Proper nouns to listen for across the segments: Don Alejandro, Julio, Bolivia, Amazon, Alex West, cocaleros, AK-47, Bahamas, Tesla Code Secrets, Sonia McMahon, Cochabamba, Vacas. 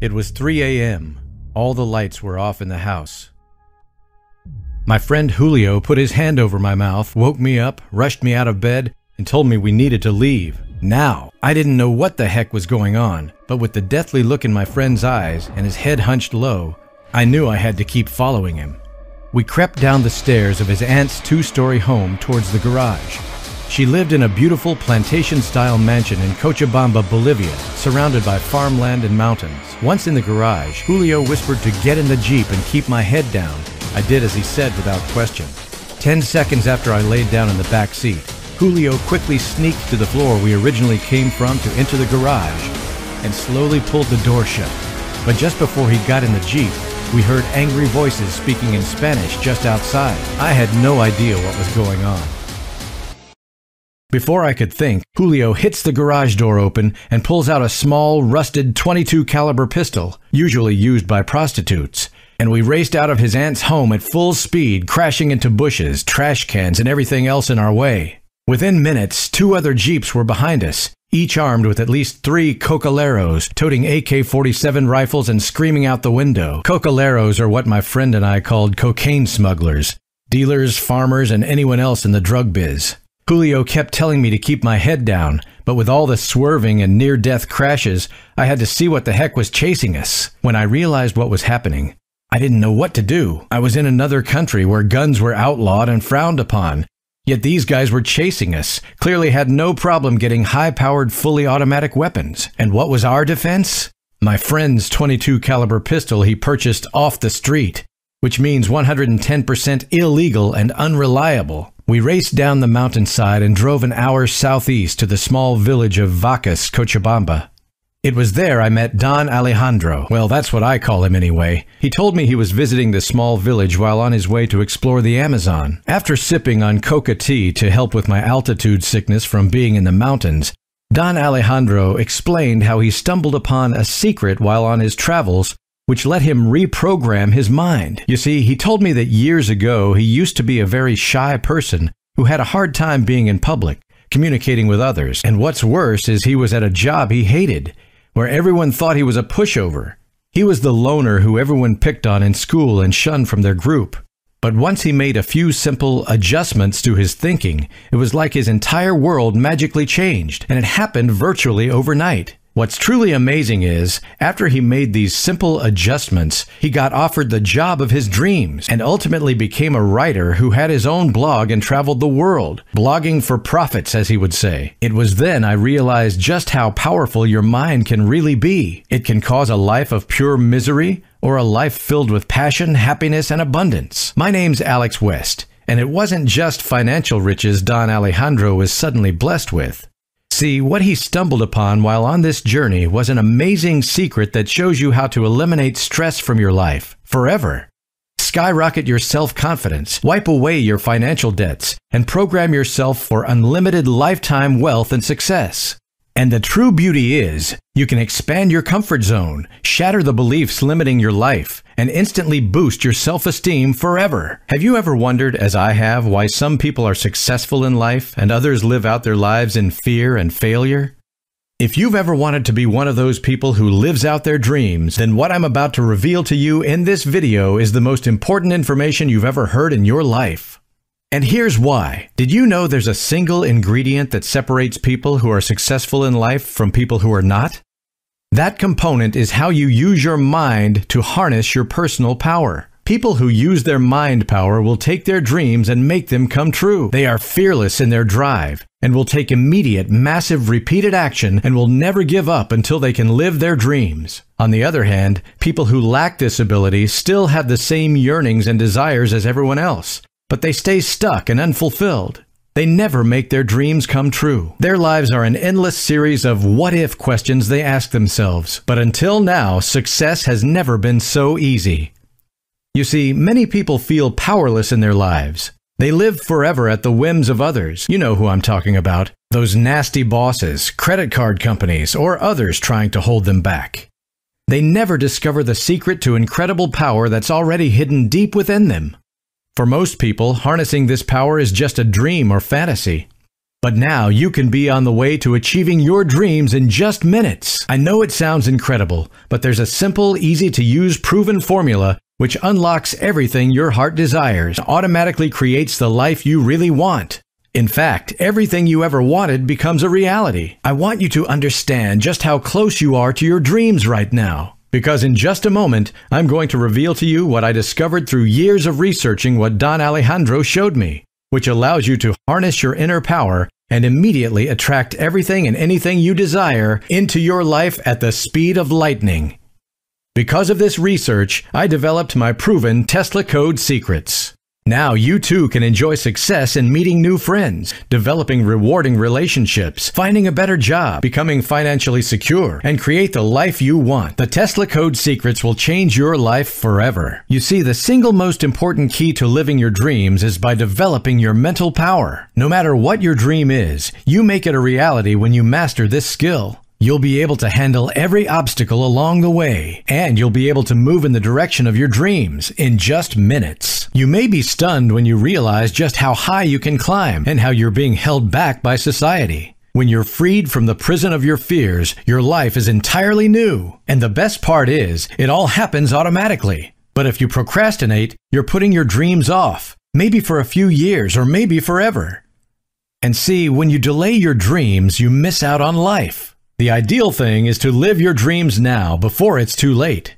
It was 3 a.m. All the lights were off in the house. My friend Julio put his hand over my mouth, woke me up, rushed me out of bed, and told me we needed to leave. Now, I didn't know what the heck was going on, but with the deathly look in my friend's eyes and his head hunched low, I knew I had to keep following him. We crept down the stairs of his aunt's 2-story home towards the garage. She lived in a beautiful plantation-style mansion in Cochabamba, Bolivia, surrounded by farmland and mountains. Once in the garage, Julio whispered to get in the Jeep and keep my head down. I did as he said without question. 10 seconds after I laid down in the back seat, Julio quickly sneaked to the floor we originally came from to enter the garage and slowly pulled the door shut. But just before he got in the Jeep, we heard angry voices speaking in Spanish just outside. I had no idea what was going on. Before I could think, Julio hits the garage door open and pulls out a small, rusted .22 caliber pistol, usually used by prostitutes. And we raced out of his aunt's home at full speed, crashing into bushes, trash cans, and everything else in our way. Within minutes, 2 other Jeeps were behind us, each armed with at least 3 cocaleros, toting AK-47 rifles and screaming out the window. Cocaleros are what my friend and I called cocaine smugglers, dealers, farmers, and anyone else in the drug biz. Julio kept telling me to keep my head down, but with all the swerving and near-death crashes, I had to see what the heck was chasing us. When I realized what was happening, I didn't know what to do. I was in another country where guns were outlawed and frowned upon. Yet these guys were chasing us, clearly had no problem getting high-powered, fully automatic weapons. And what was our defense? My friend's .22 caliber pistol he purchased off the street, which means 110% illegal and unreliable. We raced down the mountainside and drove an hour southeast to the small village of Vacas, Cochabamba. It was there I met Don Alejandro. Well, that's what I call him anyway. He told me he was visiting this small village while on his way to explore the Amazon. After sipping on coca tea to help with my altitude sickness from being in the mountains, Don Alejandro explained how he stumbled upon a secret while on his travels, which let him reprogram his mind. You see, he told me that years ago he used to be a very shy person who had a hard time being in public, communicating with others. And what's worse is he was at a job he hated, where everyone thought he was a pushover. He was the loner who everyone picked on in school and shunned from their group. But once he made a few simple adjustments to his thinking, it was like his entire world magically changed, and it happened virtually overnight. What's truly amazing is, after he made these simple adjustments, he got offered the job of his dreams and ultimately became a writer who had his own blog and traveled the world, blogging for profits, as he would say. It was then I realized just how powerful your mind can really be. It can cause a life of pure misery or a life filled with passion, happiness, and abundance. My name's Alex West, and it wasn't just financial riches Don Alejandro was suddenly blessed with. See, what he stumbled upon while on this journey was an amazing secret that shows you how to eliminate stress from your life forever. Skyrocket your self-confidence, wipe away your financial debts, and program yourself for unlimited lifetime wealth and success. And the true beauty is, you can expand your comfort zone, shatter the beliefs limiting your life, and instantly boost your self-esteem forever. Have you ever wondered, as I have, why some people are successful in life and others live out their lives in fear and failure? If you've ever wanted to be one of those people who lives out their dreams, then what I'm about to reveal to you in this video is the most important information you've ever heard in your life. And here's why. Did you know there's a single ingredient that separates people who are successful in life from people who are not? That component is how you use your mind to harness your personal power. People who use their mind power will take their dreams and make them come true. They are fearless in their drive and will take immediate, massive, repeated action and will never give up until they can live their dreams. On the other hand, people who lack this ability still have the same yearnings and desires as everyone else, but they stay stuck and unfulfilled. They never make their dreams come true. Their lives are an endless series of what-if questions they ask themselves. But until now, success has never been so easy. You see, many people feel powerless in their lives. They live forever at the whims of others. You know who I'm talking about. Those nasty bosses, credit card companies, or others trying to hold them back. They never discover the secret to incredible power that's already hidden deep within them. For most people, harnessing this power is just a dream or fantasy. But now you can be on the way to achieving your dreams in just minutes. I know it sounds incredible, but there's a simple, easy-to-use, proven formula which unlocks everything your heart desires and automatically creates the life you really want. In fact, everything you ever wanted becomes a reality. I want you to understand just how close you are to your dreams right now, because in just a moment, I'm going to reveal to you what I discovered through years of researching what Don Alejandro showed me, which allows you to harness your inner power and immediately attract everything and anything you desire into your life at the speed of lightning. Because of this research, I developed my proven Tesla Code Secrets. Now you too can enjoy success in meeting new friends, developing rewarding relationships, finding a better job, becoming financially secure, and create the life you want. The Tesla Code Secrets will change your life forever. You see, the single most important key to living your dreams is by developing your mental power. No matter what your dream is, you make it a reality when you master this skill. You'll be able to handle every obstacle along the way, and you'll be able to move in the direction of your dreams in just minutes. You may be stunned when you realize just how high you can climb and how you're being held back by society. When you're freed from the prison of your fears, your life is entirely new. And the best part is, it all happens automatically. But if you procrastinate, you're putting your dreams off, maybe for a few years or maybe forever. And see, when you delay your dreams, you miss out on life. The ideal thing is to live your dreams now before it's too late.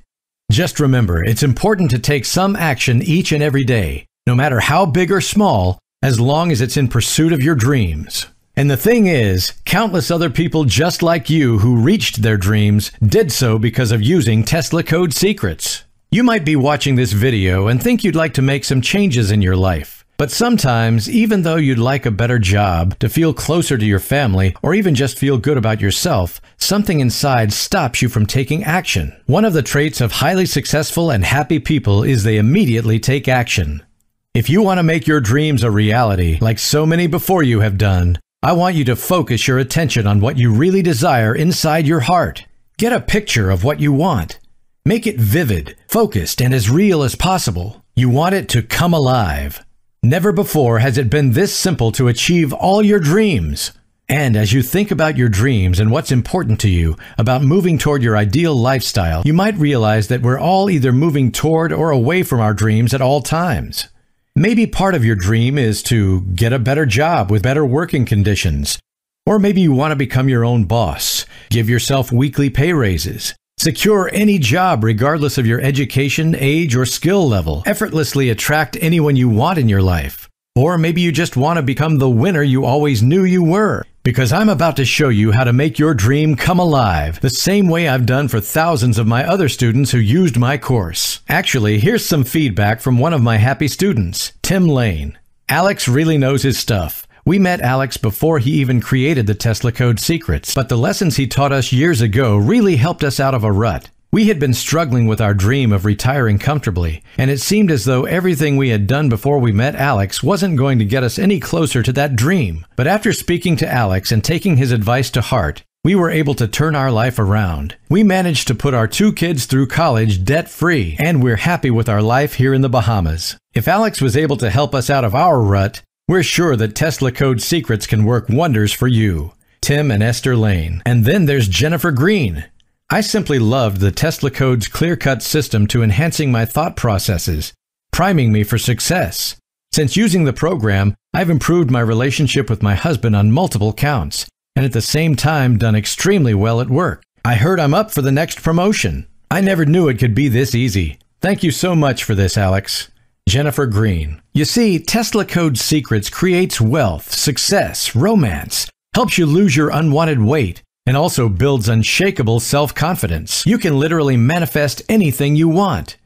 Just remember, it's important to take some action each and every day, no matter how big or small, as long as it's in pursuit of your dreams. And the thing is, countless other people just like you who reached their dreams did so because of using Tesla Code Secrets. You might be watching this video and think you'd like to make some changes in your life. But sometimes, even though you'd like a better job, to feel closer to your family, or even just feel good about yourself, something inside stops you from taking action. One of the traits of highly successful and happy people is they immediately take action. If you want to make your dreams a reality, like so many before you have done, I want you to focus your attention on what you really desire inside your heart. Get a picture of what you want. Make it vivid, focused, and as real as possible. You want it to come alive. Never before has it been this simple to achieve all your dreams. And as you think about your dreams and what's important to you, about moving toward your ideal lifestyle, you might realize that we're all either moving toward or away from our dreams at all times. Maybe part of your dream is to get a better job with better working conditions. Or maybe you want to become your own boss, give yourself weekly pay raises, secure any job regardless of your education, age, or skill level. Effortlessly attract anyone you want in your life. Or maybe you just want to become the winner you always knew you were. Because I'm about to show you how to make your dream come alive, the same way I've done for thousands of my other students who used my course. Actually, here's some feedback from one of my happy students, Tim Lane. Alex really knows his stuff. We met Alex before he even created the Tesla Code Secrets, but the lessons he taught us years ago really helped us out of a rut. We had been struggling with our dream of retiring comfortably, and it seemed as though everything we had done before we met Alex wasn't going to get us any closer to that dream. But after speaking to Alex and taking his advice to heart, we were able to turn our life around. We managed to put our 2 kids through college debt-free, and we're happy with our life here in the Bahamas. If Alex was able to help us out of our rut, we're sure that Tesla Code Secrets can work wonders for you. Tim and Esther Lane. And then there's Jennifer Green. I simply loved the Tesla Code's clear-cut system to enhancing my thought processes, priming me for success. Since using the program, I've improved my relationship with my husband on multiple counts, and at the same time done extremely well at work. I heard I'm up for the next promotion. I never knew it could be this easy. Thank you so much for this, Alex. Jennifer Green. You see, Tesla Code Secrets creates wealth, success, romance, helps you lose your unwanted weight, and also builds unshakable self-confidence. You can literally manifest anything you want.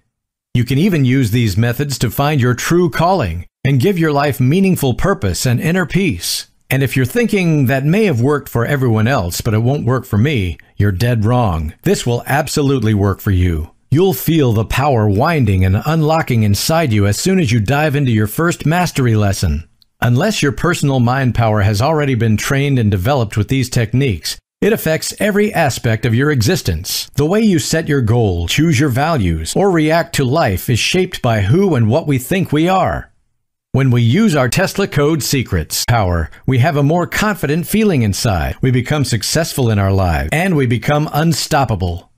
You can even use these methods to find your true calling and give your life meaningful purpose and inner peace. And if you're thinking that may have worked for everyone else, but it won't work for me, you're dead wrong. This will absolutely work for you. You'll feel the power winding and unlocking inside you as soon as you dive into your first mastery lesson. Unless your personal mind power has already been trained and developed with these techniques, it affects every aspect of your existence. The way you set your goal, choose your values, or react to life is shaped by who and what we think we are. When we use our Tesla Code Secrets power, we have a more confident feeling inside. We become successful in our lives, and we become unstoppable.